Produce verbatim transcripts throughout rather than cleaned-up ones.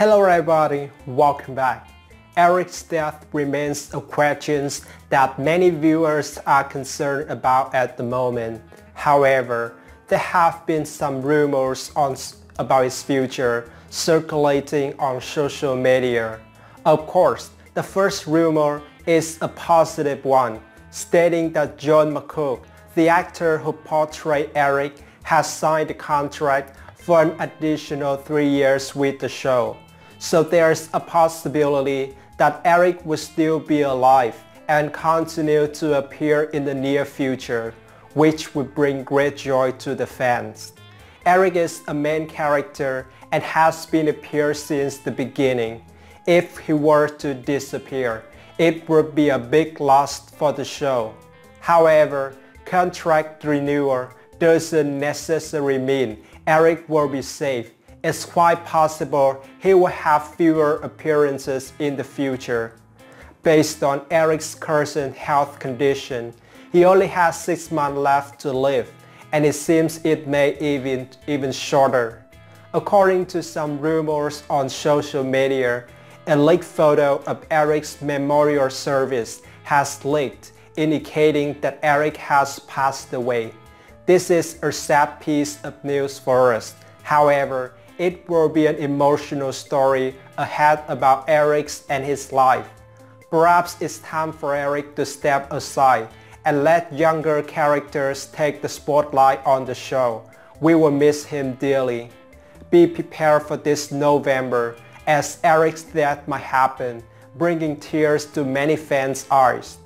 Hello everybody, welcome back. Eric's death remains a question that many viewers are concerned about at the moment. However, there have been some rumors on, about his future circulating on social media. Of course, the first rumor is a positive one, stating that John McCook, the actor who portrayed Eric, has signed a contract for an additional three years with the show. So there's a possibility that Eric will still be alive and continue to appear in the near future, which would bring great joy to the fans. Eric is a main character and has been appeared since the beginning. If he were to disappear, it would be a big loss for the show. However, contract renewal doesn't necessarily mean Eric will be safe. It's quite possible he will have fewer appearances in the future. Based on Eric's current health condition, he only has six months left to live, and it seems it may even even shorter. According to some rumors on social media, a leaked photo of Eric's memorial service has leaked, indicating that Eric has passed away. This is a sad piece of news for us. However, it will be an emotional story ahead about Eric's and his life. Perhaps it's time for Eric to step aside and let younger characters take the spotlight on the show. We will miss him dearly. Be prepared for this November, as Eric's death might happen, bringing tears to many fans' eyes.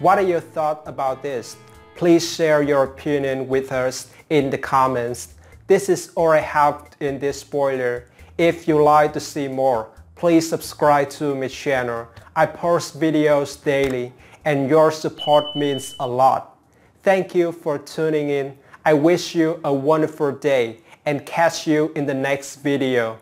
What are your thoughts about this? Please share your opinion with us in the comments. This is all I have in this spoiler. If you like to see more, please subscribe to my channel. I post videos daily, and your support means a lot. Thank you for tuning in. I wish you a wonderful day and catch you in the next video.